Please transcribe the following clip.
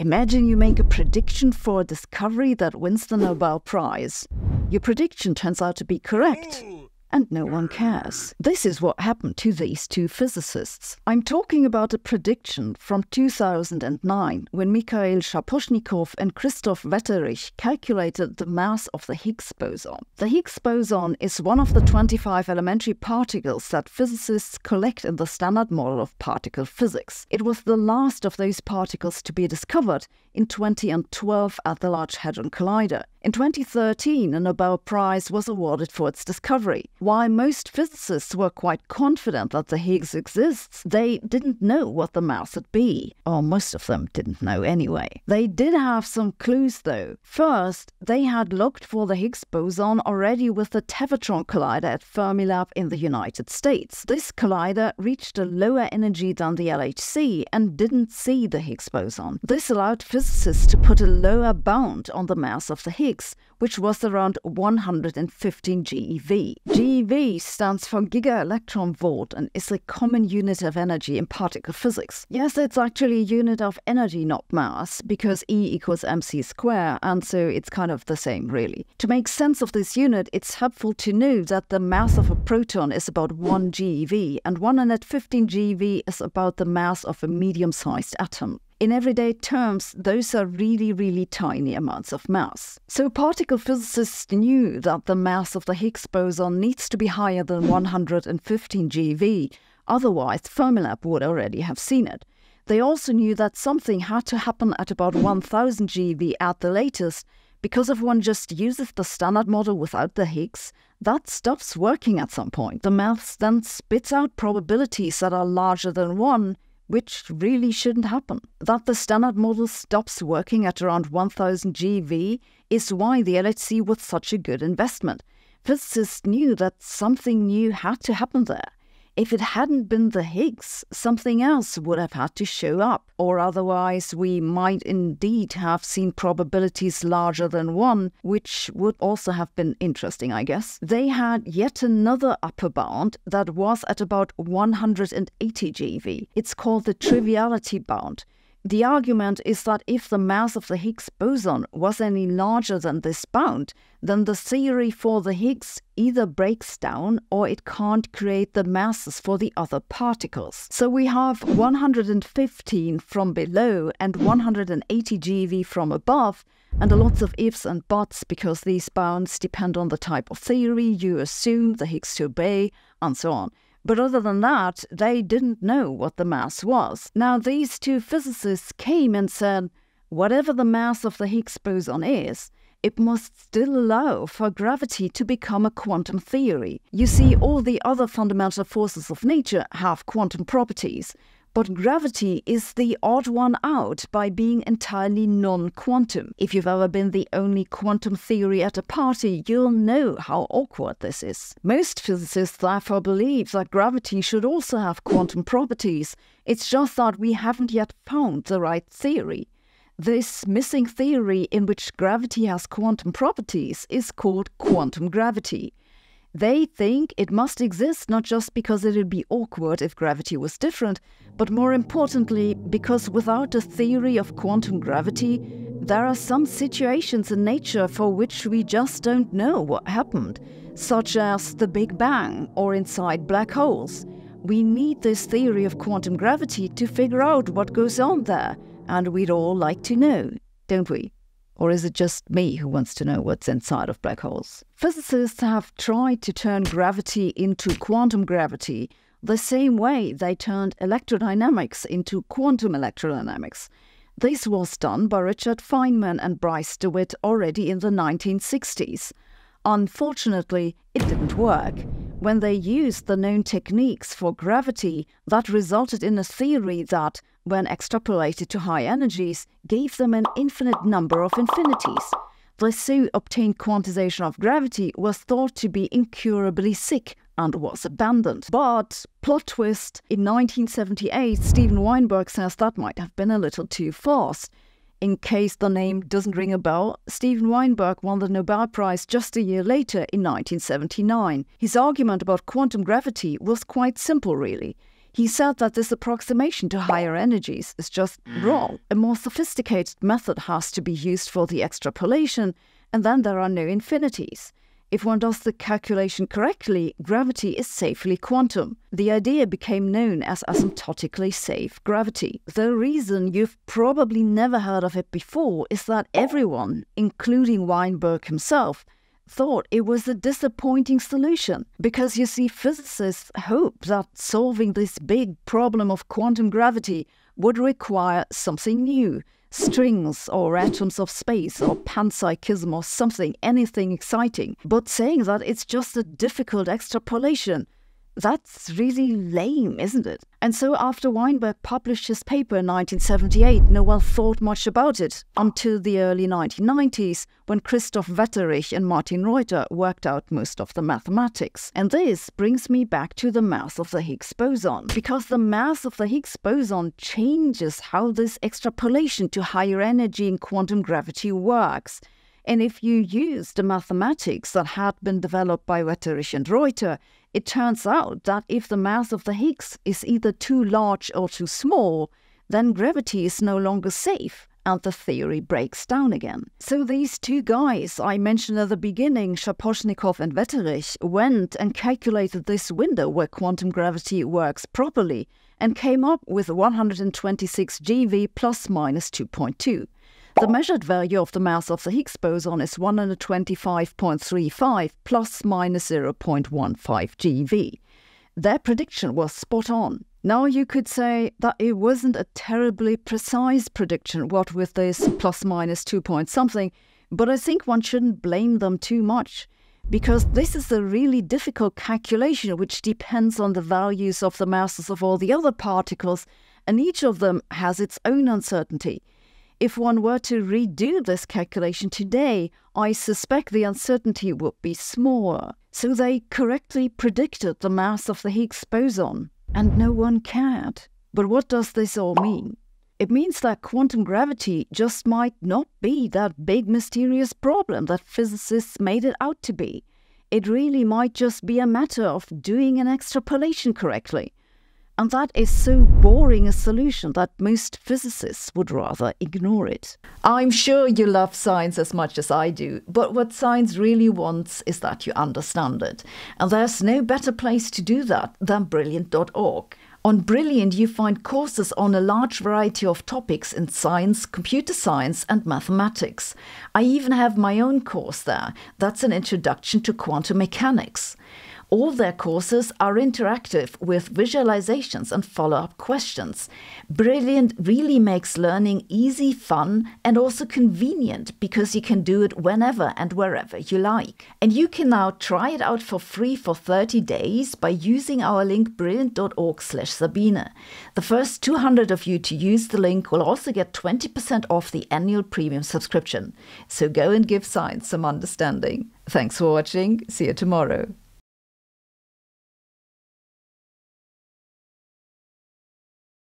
Imagine you make a prediction for a discovery that wins the Nobel Prize. Your prediction turns out to be correct, and no one cares. This is what happened to these two physicists. I'm talking about a prediction from 2009, when Mikhail Shaposhnikov and Christoph Wetterich calculated the mass of the Higgs boson. The Higgs boson is one of the 25 elementary particles that physicists collect in the standard model of particle physics. It was the last of those particles to be discovered in 2012 at the Large Hadron Collider. In 2013, a Nobel Prize was awarded for its discovery. While most physicists were quite confident that the Higgs exists, they didn't know what the mass would be. Or most of them didn't know anyway. They did have some clues though. First, they had looked for the Higgs boson already with the Tevatron Collider at Fermilab in the United States. This collider reached a lower energy than the LHC and didn't see the Higgs boson. This allowed physicists to put a lower bound on the mass of the Higgs, which was around 115 GeV. GeV stands for giga-electron-volt and is a common unit of energy in particle physics. Yes, it's actually a unit of energy, not mass, because E equals mc², and so it's kind of the same, really. To make sense of this unit, it's helpful to know that the mass of a proton is about 1 GeV, and 115 GeV is about the mass of a medium-sized atom. In everyday terms, those are really, really tiny amounts of mass. So particle physicists knew that the mass of the Higgs boson needs to be higher than 115 GeV, otherwise Fermilab would already have seen it. They also knew that something had to happen at about 1000 GeV at the latest, because if one just uses the standard model without the Higgs, that stuff's working at some point. The maths then spits out probabilities that are larger than 1, which really shouldn't happen. That the standard model stops working at around 1000 GeV is why the LHC was such a good investment. Physicists knew that something new had to happen there. If it hadn't been the Higgs, something else would have had to show up, or otherwise we might indeed have seen probabilities larger than 1, which would also have been interesting, I guess. They had yet another upper bound that was at about 180 GeV. It's called the triviality bound. The argument is that if the mass of the Higgs boson was any larger than this bound, then the theory for the Higgs either breaks down or it can't create the masses for the other particles. So we have 115 from below and 180 GeV from above, and lots of ifs and buts because these bounds depend on the type of theory you assume the Higgs to obey, and so on. But other than that, they didn't know what the mass was. Now these two physicists came and said, whatever the mass of the Higgs boson is, it must still allow for gravity to become a quantum theory. You see, all the other fundamental forces of nature have quantum properties, but gravity is the odd one out by being entirely non-quantum. If you've ever been the only quantum theory at a party, you'll know how awkward this is. Most physicists therefore believe that gravity should also have quantum properties. It's just that we haven't yet found the right theory. This missing theory in which gravity has quantum properties is called quantum gravity. They think it must exist not just because it would be awkward if gravity was different, but more importantly, because without a theory of quantum gravity, there are some situations in nature for which we just don't know what happened, such as the Big Bang or inside black holes. We need this theory of quantum gravity to figure out what goes on there, and we'd all like to know, don't we? Or is it just me who wants to know what's inside of black holes? Physicists have tried to turn gravity into quantum gravity the same way they turned electrodynamics into quantum electrodynamics. This was done by Richard Feynman and Bryce DeWitt already in the 1960s. Unfortunately, it didn't work. When they used the known techniques for gravity, that resulted in a theory that, when extrapolated to high energies, gave them an infinite number of infinities. The so-obtained quantization of gravity was thought to be incurably sick and was abandoned. But, plot twist, in 1978, Steven Weinberg says that might have been a little too fast. In case the name doesn't ring a bell, Steven Weinberg won the Nobel Prize just a year later in 1979. His argument about quantum gravity was quite simple, really. He said that this approximation to higher energies is just wrong. A more sophisticated method has to be used for the extrapolation, and then there are no infinities. If one does the calculation correctly, gravity is safely quantum. The idea became known as asymptotically safe gravity. The reason you've probably never heard of it before is that everyone, including Weinberg himself, thought it was a disappointing solution. Because you see, physicists hope that solving this big problem of quantum gravity would require something new. Strings or atoms of space or panpsychism or something, anything exciting. But saying that it's just a difficult extrapolation, that's really lame, isn't it? And so after Weinberg published his paper in 1978, no one thought much about it until the early 1990s, when Christoph Wetterich and Martin Reuter worked out most of the mathematics. And this brings me back to the mass of the Higgs boson, because the mass of the Higgs boson changes how this extrapolation to higher energy in quantum gravity works. And if you use the mathematics that had been developed by Wetterich and Reuter, it turns out that if the mass of the Higgs is either too large or too small, then gravity is no longer safe, and the theory breaks down again. So these two guys I mentioned at the beginning, Shaposhnikov and Wetterich, went and calculated this window where quantum gravity works properly, and came up with 126 GeV plus minus 2.2. The measured value of the mass of the Higgs boson is 125.35 plus minus 0.15 GeV. Their prediction was spot on. Now you could say that it wasn't a terribly precise prediction, what with this plus minus 2 point something, but I think one shouldn't blame them too much, because this is a really difficult calculation which depends on the values of the masses of all the other particles, and each of them has its own uncertainty. If one were to redo this calculation today, I suspect the uncertainty would be smaller. So they correctly predicted the mass of the Higgs boson, and no one cared. But what does this all mean? It means that quantum gravity just might not be that big mysterious problem that physicists made it out to be. It really might just be a matter of doing an extrapolation correctly. And that is so boring a solution that most physicists would rather ignore it. I'm sure you love science as much as I do, but what science really wants is that you understand it. And there's no better place to do that than Brilliant.org. On Brilliant, you find courses on a large variety of topics in science, computer science, and mathematics. I even have my own course there. That's an introduction to quantum mechanics. All their courses are interactive with visualizations and follow-up questions. Brilliant really makes learning easy, fun, and also convenient, because you can do it whenever and wherever you like. And you can now try it out for free for 30 days by using our link brilliant.org/Sabine. The first 200 of you to use the link will also get 20% off the annual premium subscription. So go and give science some understanding. Thanks for watching. See you tomorrow.